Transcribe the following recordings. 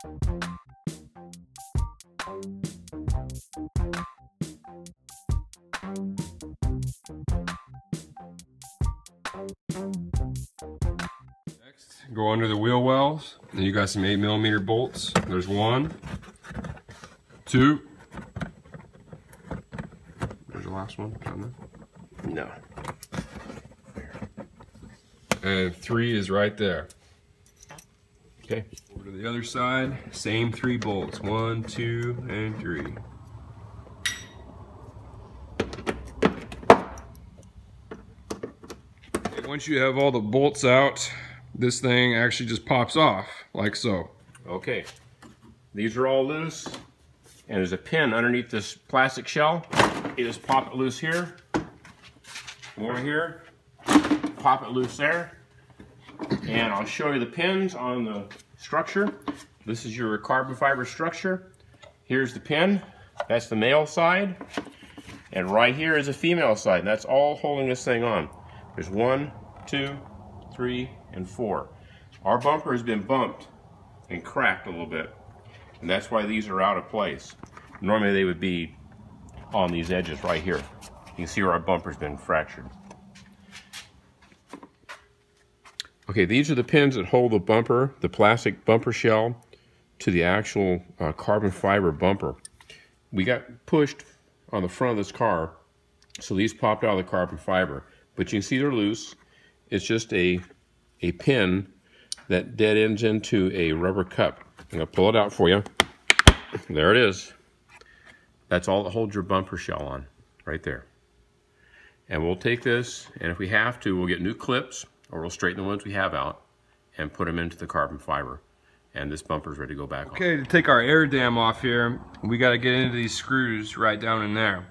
Next, go under the wheel wells, and you got some 8mm bolts. There's one, two. There's the last one. No. And three is right there. Okay. Over to the other side, same three bolts. One, two, and three. Okay, once you have all the bolts out, this thing actually just pops off, like so. Okay. These are all loose, and there's a pin underneath this plastic shell. You just pop it loose here, more here, pop it loose there. And I'll show you the pins on the structure. This is your carbon fiber structure. Here's the pin. That's the male side. And right here is the female side. And that's all holding this thing on. There's one, two, three, and four. Our bumper has been bumped and cracked a little bit. And that's why these are out of place. Normally they would be on these edges right here. You can see where our bumper's been fractured. Okay, these are the pins that hold the bumper, the plastic bumper shell, to the actual carbon fiber bumper. We got pushed on the front of this car, so these popped out of the carbon fiber. But you can see they're loose. It's just a pin that dead ends into a rubber cup. I'm going to pull it out for you. There it is. That's all that holds your bumper shell on, right there. And we'll take this, and if we have to, we'll get new clips, or we'll straighten the ones we have out and put them into the carbon fiber. And this bumper's ready to go back on. Okay, to take our air dam off here, we gotta get into these screws right down in there.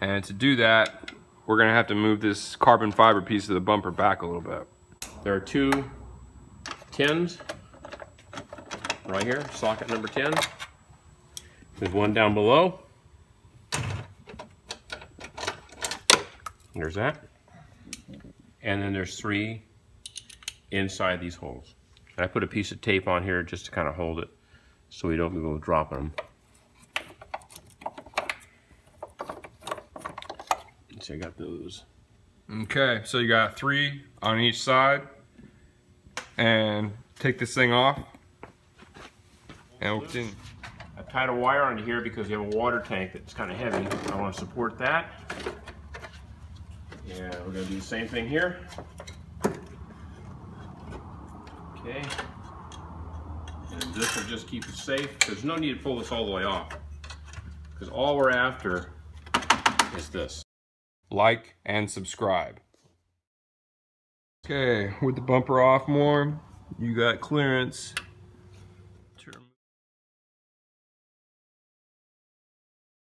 And to do that, we're gonna have to move this carbon fiber piece of the bumper back a little bit. There are two tins right here, socket number 10. There's one down below. There's that. And then there's three inside these holes. And I put a piece of tape on here just to kind of hold it so we don't go dropping them. So I got those. Okay, so you got three on each side. And take this thing off. And we'll continue. I've tied a wire onto here because you have a water tank that's kind of heavy. I want to support that. Yeah, we're going to do the same thing here. Okay. And this will just keep it safe. There's no need to pull this all the way off, because all we're after is this. Like and subscribe. Okay, with the bumper off more, you got clearance